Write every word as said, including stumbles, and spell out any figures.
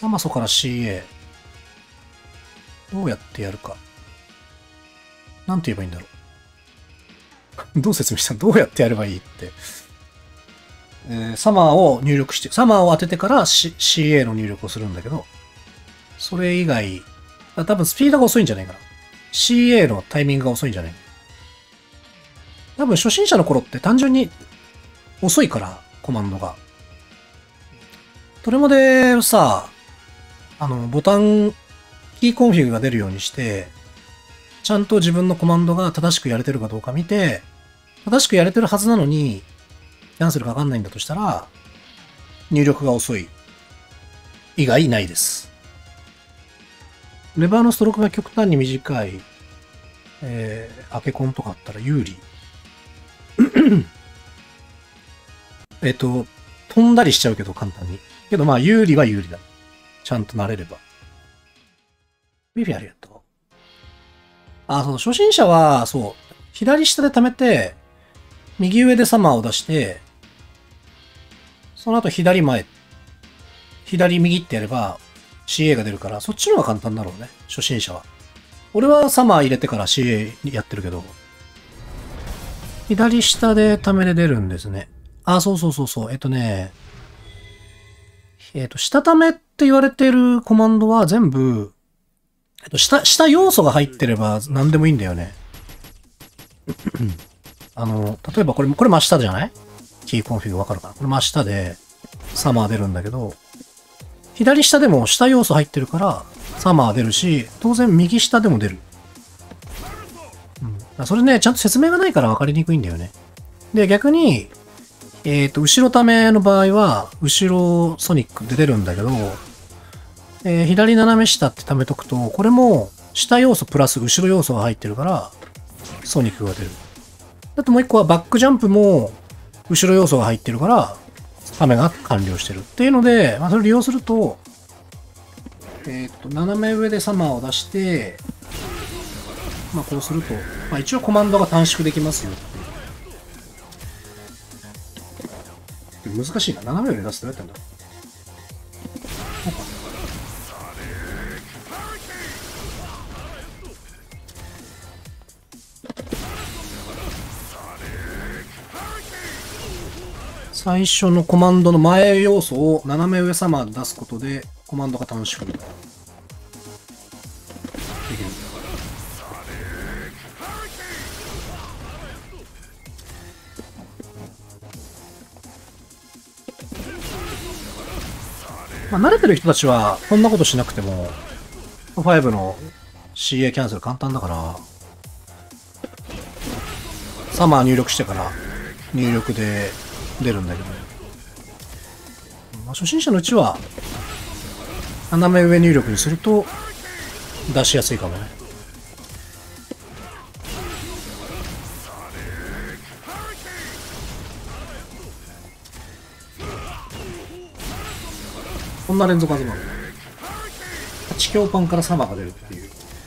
サマソから シーエー。どうやってやるか。なんて言えばいいんだろう。どう説明した？どうやってやればいいって。えー、サマーを入力して、サマーを当ててから シーエー の入力をするんだけど、それ以外、多分スピードが遅いんじゃないかな。シーエー のタイミングが遅いんじゃない？多分初心者の頃って単純に遅いから、コマンドが。トレモでさ、あの、ボタン、キーコンフィグが出るようにして、ちゃんと自分のコマンドが正しくやれてるかどうか見て、正しくやれてるはずなのに、キャンセルかかんないんだとしたら、入力が遅い。以外ないです。レバーのストロークが極端に短い、えー、アケコンとかあったら有利。えっと、飛んだりしちゃうけど簡単に。けどまあ有利は有利だ。ちゃんと慣れれば。ビビありがとう。あ、そう、初心者は、そう、左下で溜めて、右上でサマーを出して、その後左前、左右ってやれば シーエー が出るから、そっちの方が簡単だろうね、初心者は。俺はサマー入れてから シーエー やってるけど、左下で溜めで出るんですね。あ、そうそうそうそう。えっとね、えっと、下溜めって言われてるコマンドは全部、えっと、下、下要素が入ってれば何でもいいんだよね。あの、例えばこれ、これ真下じゃない？キーコンフィグわかるかな？これ真下でサマー出るんだけど、左下でも下要素入ってるからサマー出るし、当然右下でも出る。うん。それね、ちゃんと説明がないからわかりにくいんだよね。で、逆に、えっと、後ろための場合は、後ろソニックで出るんだけど、えー、左斜め下って溜めとくと、これも下要素プラス後ろ要素が入ってるから、ソニックが出る。あともう一個はバックジャンプも後ろ要素が入ってるから、ためが完了してる。っていうので、まあ、それを利用すると、えっと、斜め上でサマーを出して、まあこうすると、まあ一応コマンドが短縮できますよ。難しいな。斜め上で出すとどうやったんだろう。こうか。最初のコマンドの前要素を斜め上サマーで出すことでコマンドが短縮できる。まあ慣れてる人たちはこんなことしなくてもごの シーエー キャンセル簡単だからサマー入力してから入力で出るんだけど、まあ、初心者のうちは斜め上入力にすると出しやすいかもね。こんな連続集まる。はちきょうパンからサマーが出るっていう。